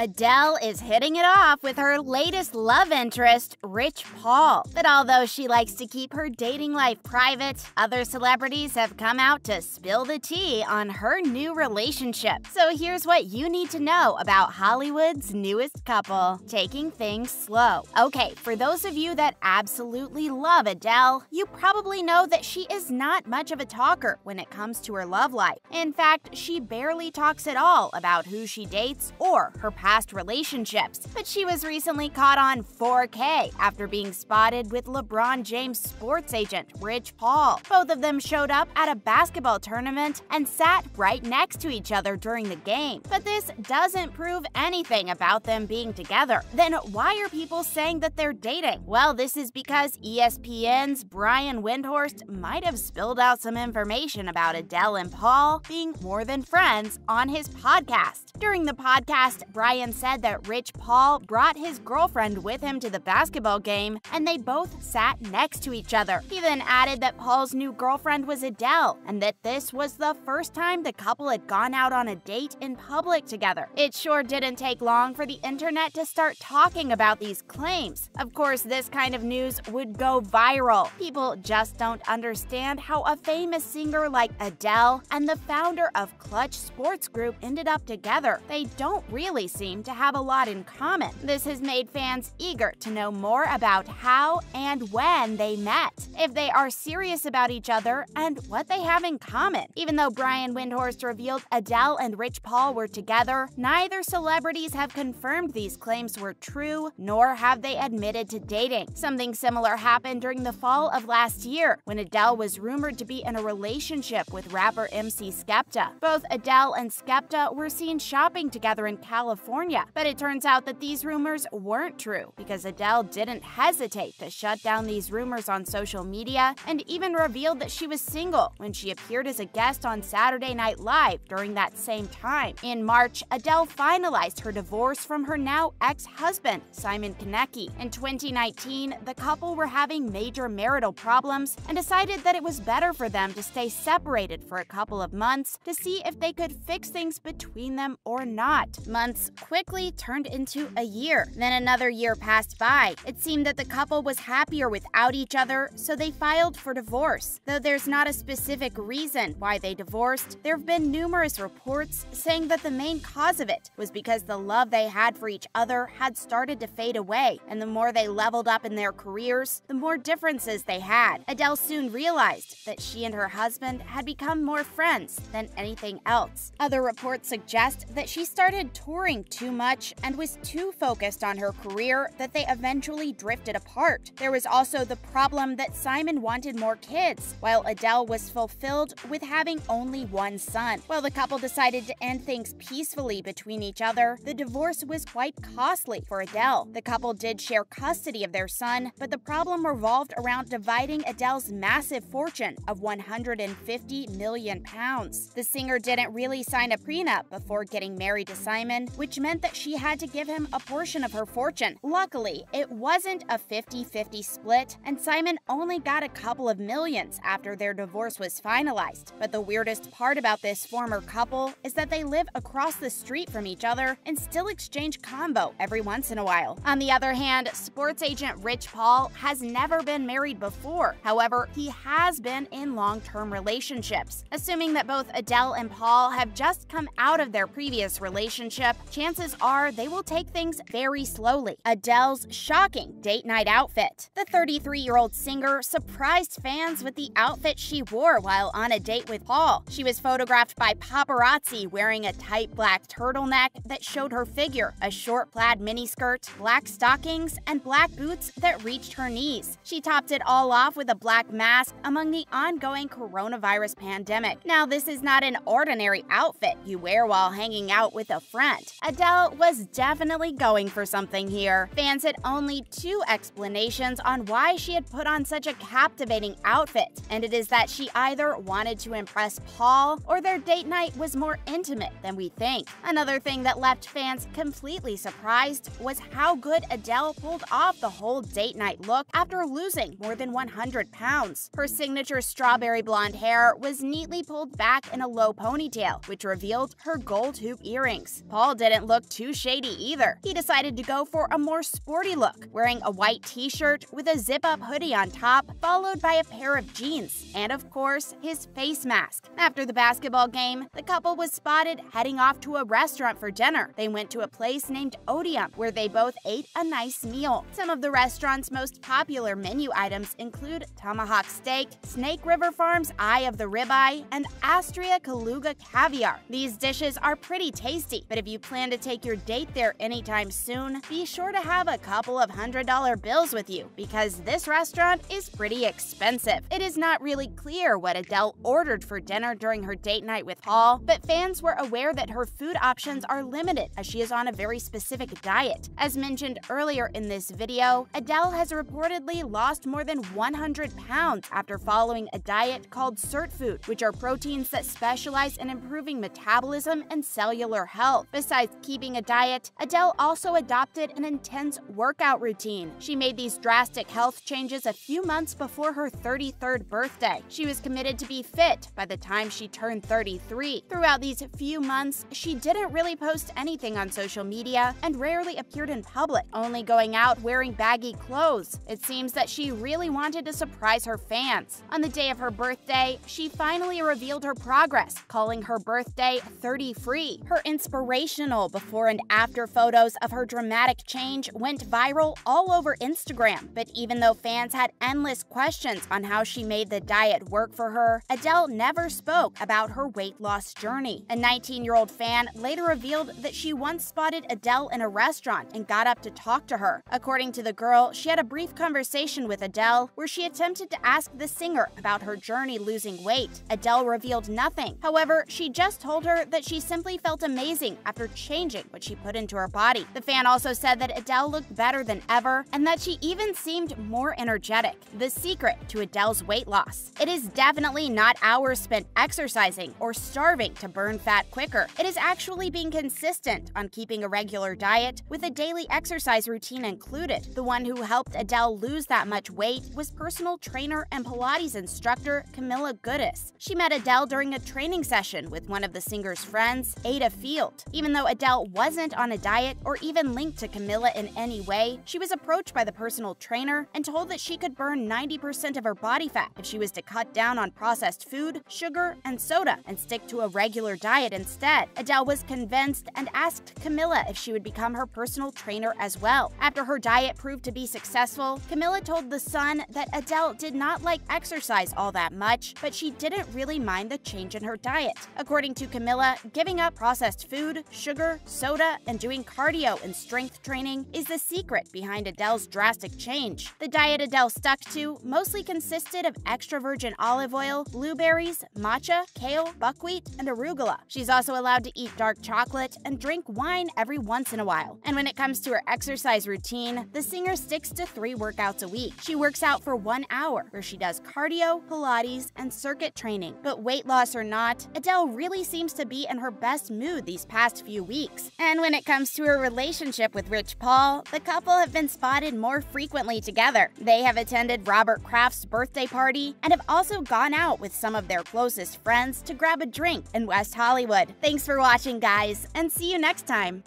Adele is hitting it off with her latest love interest, Rich Paul. But although she likes to keep her dating life private, other celebrities have come out to spill the tea on her new relationship. So here's what you need to know about Hollywood's newest couple. Taking things slow. Okay, for those of you that absolutely love Adele, you probably know that she is not much of a talker when it comes to her love life. In fact, she barely talks at all about who she dates or her past relationships. But she was recently caught on 4K after being spotted with LeBron James' sports agent, Rich Paul. Both of them showed up at a basketball tournament and sat right next to each other during the game. But this doesn't prove anything about them being together. Then why are people saying that they're dating? Well, this is because ESPN's Brian Windhorst might have spilled out some information about Adele and Paul being more than friends on his podcast. During the podcast, Brian said that Rich Paul brought his girlfriend with him to the basketball game, and they both sat next to each other. He then added that Paul's new girlfriend was Adele, and that this was the first time the couple had gone out on a date in public together. It sure didn't take long for the internet to start talking about these claims. Of course, this kind of news would go viral. People just don't understand how a famous singer like Adele and the founder of Clutch Sports Group ended up together. They don't really seem to have a lot in common. This has made fans eager to know more about how and when they met, if they are serious about each other, and what they have in common. Even though Brian Windhorst revealed Adele and Rich Paul were together, neither celebrities have confirmed these claims were true, nor have they admitted to dating. Something similar happened during the fall of last year, when Adele was rumored to be in a relationship with rapper MC Skepta. Both Adele and Skepta were seen shopping together in California, but it turns out that these rumors weren't true, because Adele didn't hesitate to shut down these rumors on social media and even revealed that she was single when she appeared as a guest on Saturday Night Live during that same time. In March, Adele finalized her divorce from her now ex-husband, Simon Konecki. In 2019, the couple were having major marital problems and decided that it was better for them to stay separated for a couple of months to see if they could fix things between them or not. Months quickly turned into a year. Then another year passed by. It seemed that the couple was happier without each other, so they filed for divorce. Though there's not a specific reason why they divorced, there have been numerous reports saying that the main cause of it was because the love they had for each other had started to fade away, and the more they leveled up in their careers, the more differences they had. Adele soon realized that she and her husband had become more friends than anything else. Other reports suggest that she started touring too much and was too focused on her career that they eventually drifted apart. There was also the problem that Simon wanted more kids, while Adele was fulfilled with having only one son. While the couple decided to end things peacefully between each other, the divorce was quite costly for Adele. The couple did share custody of their son, but the problem revolved around dividing Adele's massive fortune of £150 million. The singer didn't really sign a prenup before getting married to Simon, which meant that she had to give him a portion of her fortune. Luckily, it wasn't a 50-50 split, and Simon only got a couple of millions after their divorce was finalized. But the weirdest part about this former couple is that they live across the street from each other and still exchange combo every once in a while. On the other hand, sports agent Rich Paul has never been married before. However, he has been in long-term relationships. Assuming that both Adele and Paul have just come out of their previous relationship, chances are they will take things very slowly. Adele's shocking date night outfit. The 33-year-old singer surprised fans with the outfit she wore while on a date with Paul. She was photographed by paparazzi wearing a tight black turtleneck that showed her figure, a short plaid miniskirt, black stockings, and black boots that reached her knees. She topped it all off with a black mask among the ongoing coronavirus pandemic. Now, this is not an ordinary outfit you wear while hanging out with a friend. Adele was definitely going for something here. Fans had only two explanations on why she had put on such a captivating outfit, and it is that she either wanted to impress Paul or their date night was more intimate than we think. Another thing that left fans completely surprised was how good Adele pulled off the whole date night look after losing more than 100 pounds. Her signature strawberry blonde hair was neatly pulled back in a low ponytail, which revealed her gold hoop earrings. Paul didn't look too shady either. He decided to go for a more sporty look, wearing a white t-shirt with a zip-up hoodie on top, followed by a pair of jeans, and of course, his face mask. After the basketball game, the couple was spotted heading off to a restaurant for dinner. They went to a place named Otium, where they both ate a nice meal. Some of the restaurant's most popular menu items include tomahawk steak, Snake River Farms Eye of the Ribeye, and Astria Kaluga caviar. These dishes are pretty tasty, but if you plan to take your date there anytime soon, be sure to have a couple of $100 bills with you, because this restaurant is pretty expensive. It is not really clear what Adele ordered for dinner during her date night with Paul, but fans were aware that her food options are limited as she is on a very specific diet. As mentioned earlier in this video, Adele has reportedly lost more than 100 pounds after following a diet called Certfood, which are proteins that specialize in improving metabolism and cellular health. Besides keeping a diet, Adele also adopted an intense workout routine. She made these drastic health changes a few months before her 33rd birthday. She was committed to be fit by the time she turned 33. Throughout these few months, she didn't really post anything on social media and rarely appeared in public, only going out wearing baggy clothes. It seems that she really wanted to surprise her fans. On the day of her birthday, she finally revealed her progress, calling her birthday 30 free. Her inspirational before and after photos of her dramatic change went viral all over Instagram. But even though fans had endless questions on how she made the diet work for her, Adele never spoke about her weight loss journey. A 19-year-old fan later revealed that she once spotted Adele in a restaurant and got up to talk to her. According to the girl, she had a brief conversation with Adele where she attempted to ask the singer about her journey losing weight. Adele revealed nothing. However, she just told her that she simply felt amazing after changing what she put into her body. The fan also said that Adele looked better than ever and that she even seemed more energetic. The secret to Adele's weight loss: it is definitely not hours spent exercising or starving to burn fat quicker. It is actually being consistent on keeping a regular diet with a daily exercise routine included. The one who helped Adele lose that much weight was personal trainer and Pilates instructor Camilla Goodis. She met Adele during a training session with one of the singer's friends, Ada Field. Even though Adele wasn't on a diet or even linked to Camilla in any way, she was approached by the personal trainer and told that she could burn 90% of her body fat if she was to cut down on processed food, sugar, and soda and stick to a regular diet instead. Adele was convinced and asked Camilla if she would become her personal trainer as well. After her diet proved to be successful, Camilla told The Sun that Adele did not like exercise all that much, but she didn't really mind the change in her diet. According to Camilla, giving up processed food, sugar, soda, and doing cardio and strength training is the secret behind Adele's drastic change. The diet Adele stuck to mostly consisted of extra virgin olive oil, blueberries, matcha, kale, buckwheat, and arugula. She's also allowed to eat dark chocolate and drink wine every once in a while. And when it comes to her exercise routine, the singer sticks to 3 workouts a week. She works out for 1 hour, where she does cardio, Pilates, and circuit training. But weight loss or not, Adele really seems to be in her best mood these past few weeks. And when it comes to her relationship with Rich Paul, the couple have been spotted more frequently together. They have attended Robert Kraft's birthday party and have also gone out with some of their closest friends to grab a drink in West Hollywood. Thanks for watching, guys, and see you next time.